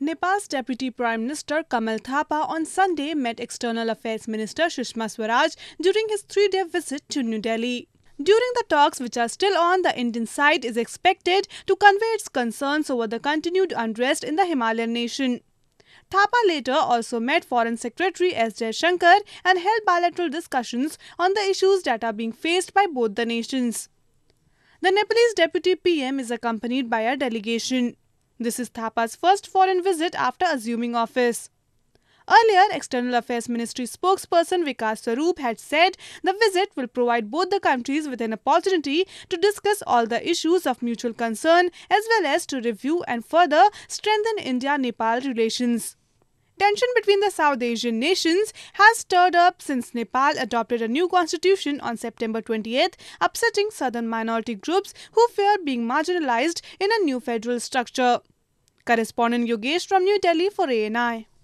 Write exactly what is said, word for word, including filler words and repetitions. Nepal's Deputy Prime Minister Kamal Thapa on Sunday met External Affairs Minister Sushma Swaraj during his three-day visit to New Delhi. During the talks, which are still on, the Indian side is expected to convey its concerns over the continued unrest in the Himalayan nation. Thapa later also met Foreign Secretary S Jaishankar and held bilateral discussions on the issues that are being faced by both the nations. The Nepalese Deputy P M is accompanied by a delegation. This is Thapa's first foreign visit after assuming office. Earlier, External Affairs Ministry spokesperson Vikas Swarup had said the visit will provide both the countries with an opportunity to discuss all the issues of mutual concern as well as to review and further strengthen India-Nepal relations. Tension between the South Asian nations has stirred up since Nepal adopted a new constitution on September twenty-eighth, upsetting southern minority groups who fear being marginalized in a new federal structure. Correspondent Yogesh from New Delhi for A N I.